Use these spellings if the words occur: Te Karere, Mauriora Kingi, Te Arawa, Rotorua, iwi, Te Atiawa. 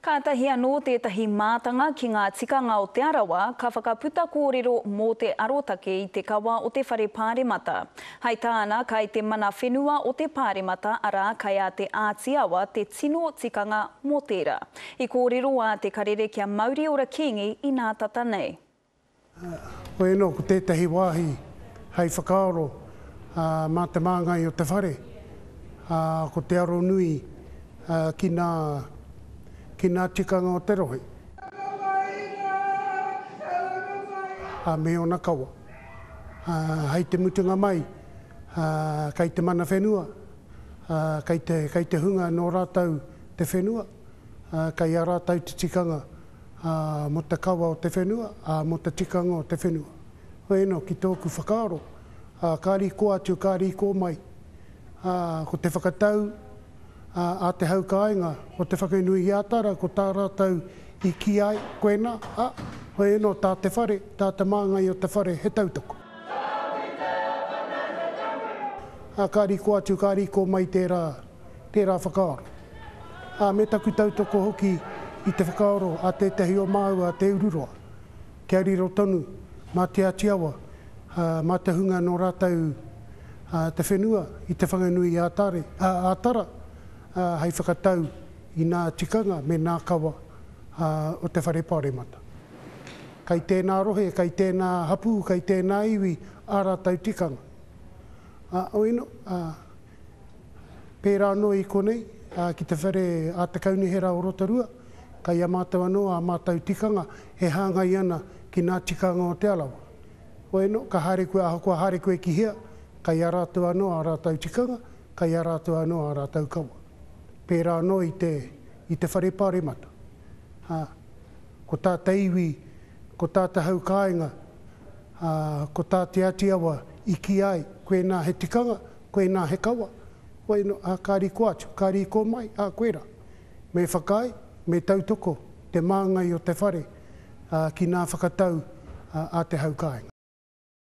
Kātahi anō tētahi mātanga ki ngā tikanga o Te Arawa, ka whakaputa kōrero mō te arotake i te kawa o te whare pāremata. Hei tāna kai te mana whenua o te pāremata arā kai a Te Atiawa te tino tikanga mō tērā. I kōrero a te karere kia Mauriora Kingi i nā tata nei. Oeno ko tētahi wāhi hei whakaaro mā te māngai o te whare. Ko te aro nui ki ngā tikanga o te rohe. Me o nā kawa. Hei te mutunga mai, kai te mana whenua, kai te hunga no rātau te whenua, kai a rātau te tikanga mo te kawa o te whenua, mo te tikanga o te whenua. Oeno ki tōku whakaaro, kāri ko atu, kāri ko mai. Ko te whakatau a te haukainga, o te whakainui i ātara, ko tā rātau i ki ai, koena, hoi eno tā te whare, tā te māngai o te whare, he tautoko. Kāri ko atu, kāri ko mai tērā whakaaro. Me taku tautoko hoki i te whakaaro, a tētahi o māua, a te ururoa. Kia riro tonu, mā te Atiawa, mā te hunga no rātau te whenua i te whanganui ātara, hei whakatau i ngā tikanga me ngā kawa o te whare pāremata. Kai tēnā rohe, kai tēnā hapu, kai tēnā iwi, ārātau tikanga. Oeno, pērā no i konei, ki te whare a te kaunihera o Rotorua, kai a mātau anō, a mātau tikanga, he hāngai ana ki ngā tikanga o Te Arawa. Oeno, ka haere koe, ahakoa haere koe ki hea, kai a rātou anō, a rātou tikanga, kai a rātou anō, a rātou kawa. Pērā anō i te whare pāremata. Ko tā te iwi, ko tā te haukainga, ko tā te Atiawa, i ki ai, koe nā he tikanga, koe nā he kawa. Oeno, kāri ko atu, kāri ko mai, koera. Me whakai, me tautoko, te māngai o te whare, ki ngā whakatau a te haukainga.